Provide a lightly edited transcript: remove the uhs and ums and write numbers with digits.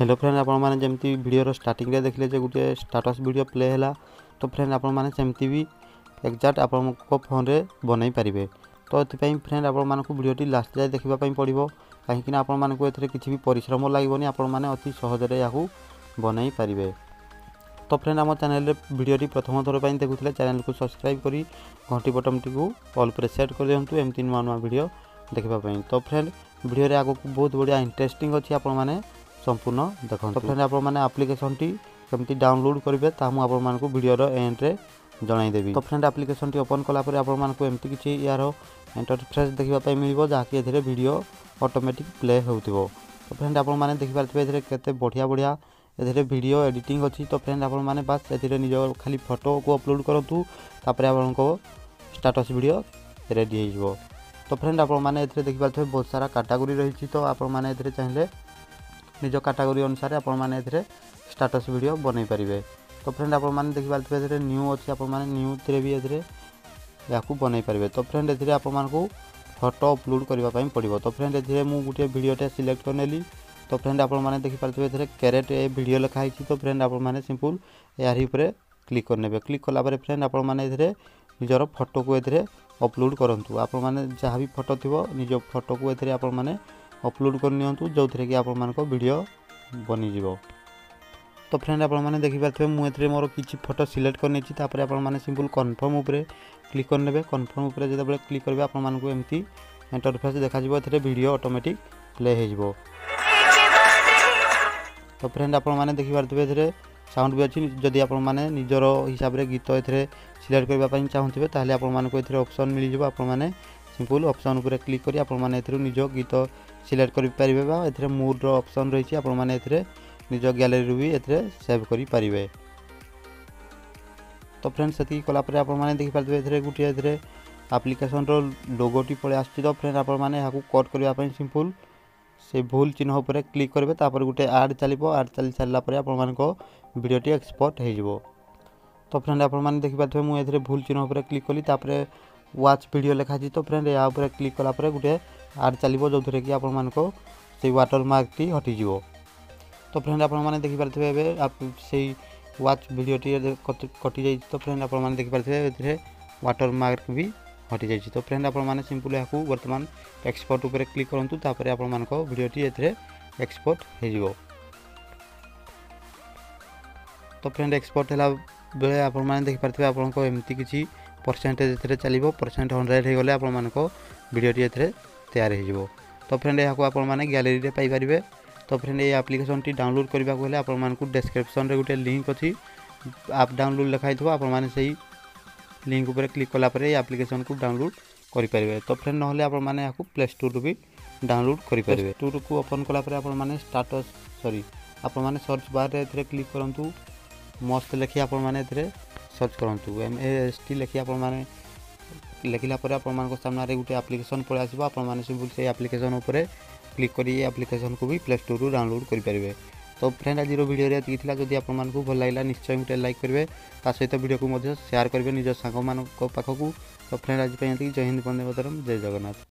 Hello friend आपमती भिडर start देखिले जो गोटे स्टाटस भिड प्ले है तो फ्रेंड आपमती भी एक्जाक्ट आपण फोन रे बनई पारे। तो ये फ्रेंड आपको भिडटी लास्ट जाए देखापी पड़ो कहीं आपंक किसी भी परिश्रम लगभग आपण अति सहजरे या बनई पारे। तो फ्रेंड आम चैनल भिडटी प्रथम थरपाई देखुले चैनल को सब्सक्राइब कर घंटी बटन टी ऑल प्रेस सेट कर दिंतु एमती नुआ नुआ भिड देखापी। तो फ्रेंड भिडर आग को बहुत बढ़िया इंटरेस्टिंग अच्छी आपने संपूर्ण देखो। तो फ्रेंड आप्लिकेसन टी कमी डाउनलोड करेंगे ताकि भिडर एंड्रे जनईदेवी। तो फ्रेंड आप्लिकेसन टी ओपन कलापर आपमती किसी यार इंटरफेस देखापी मिल जहाँकि भिडियो ऑटोमेटिक प्ले हो। तो फ्रेंड आपने देखिपारे के बढ़िया बढ़िया एथे भिडियो एडिटिंग अच्छी। तो फ्रेंड आपने बास ए निज खाली फोटो को अपलोड करूँ तापर आप स्टाटस भिडियो रेडी हो। तो फ्रेंड आपने देखिपारे बहुत सारा कैटेगरी रही। तो आपने चाहिए निज कैटेगरी अनुसार आपने स्टाटस भिडियो बनई पारे। तो फ्रेंड आपने देखिपारे न्यू अच्छी आपू थे भी ए बनई पारे। तो फ्रेंड ए आपको फोटो अपलोड करने पड़ो। तो फ्रेंड ए गोटे भिडटे सिलेक्ट कर नेली। तो फ्रेंड आपने देखिपारे कैरेट ए भिड लिखाई। तो फ्रेंड आपने सिंपल यार पर क्लिक करने क्लिक कलापर फ्रेंड आपने निजर फोटो को ए अपलोड करूँ आपने जहाँ भी फोटो थी निज फोटो को ए अपलोड करनी जो थे कि आपडियो बनीज। तो फ्रेंड आपने देखिपारे मुझे मोर किसी फोटो सिलेक्ट करपर आपने सिंपल कन्फर्म उपरे क्लिक करने कन्फर्म उपरे जो क्लिक करेंगे आपको एमती इंटरफेस देखा ए भिडियो ऑटोमेटिक प्ले हो। तो फ्रेंड आपने देखिपारे ए साउंड भी अच्छी जदि आपने निजर हिसाब से गीत ए सिलेक्ट करने चाहूँगे ताहले आपको ए ऑप्शन मिल जाए। आपने सिंपल ऑप्शन पर क्लिक करी कर निज गीत सिलेक्ट करेंगे। मूड ऑप्शन रही आपने निज गैलरी भी ए सेव करें। तो फ्रेंड से कलापर आपने देखिपारे गोटे ए आप्लिकेसन लोगोटी पलि आसुची। तो फ्रेंड आपने कट करने सिंपल से भूल चिन्ह पर क्लिक करेंगे तापर गोटे आड चलो आड चली सारापर आपडियोटी एक्सपोर्ट हो। तो फ्रेंड आपने देखिपारे मुझे भूल चिन्ह पर क्लिक कली तापर व्वाच भिड लिखाई। तो फ्रेंड या क्लिक कलापर गोटे आड चलो जो थे कि आपको से वाटर मार्कटी हटिज। तो फ्रेंड आपने देखिपारे से व्वाच भिडटी कटि जाइए। तो फ्रेंड आपने देखिपारे वाटर मार्क भी हटि जाइए। तो फ्रेंड आपने सिंपल या बर्तमान एक्सपोर्ट उपर क्लिक करूँ तापर आपडियोटी ए एक्सपोर्ट हो। तो फ्रेंड एक्सपोर्ट है बेले आपने देखिपारे आपको एमती किसी परसेंटेज ए चलो परसेंट 100 होगले आपडियोटी ए तैयारी हो। तो फ्रेंड यहाँ आपने गैलरी में पाइपर। तो फ्रेंड ये एप्लिकेशन टी डाउनलोड करने को आपको डिस्क्रिप्शन रे गोटे लिंक अच्छी आप डाउनलोड लिखाई आपने से लिंक उपर क्लिक कलापर ये एप्लिकेशन को डाउनलोड करें। तो फ्रेंड ना आपने यहाँ प्ले स्टोर भी डाउनलोड करें। स्टोर को ओपन कलापर आपने स्टाटस सॉरी आपने सर्च बार रे क्लिक करूँ मस्त लिखी आपने सर्च करूँ MAST लिखी आपने लिखला सामने गोटे एप्लिकेशन पलि आसो। आपने सिंपल से एप्लिकेशन उपर क्लिक करी ये एप्लिकेशन को भी प्ले स्टोर रू डाउनलोड करेंगे। तो फ्रेंड आज भिडियो ये जदि आपको भल लगा निश्चय गोटे लाइक करेंगे सहित भिडियो को सेयार करेंगे निज सांग पाखक। तो फ्रेंड आज ये जय हिंद वंदे मातरम जय जगन्नाथ।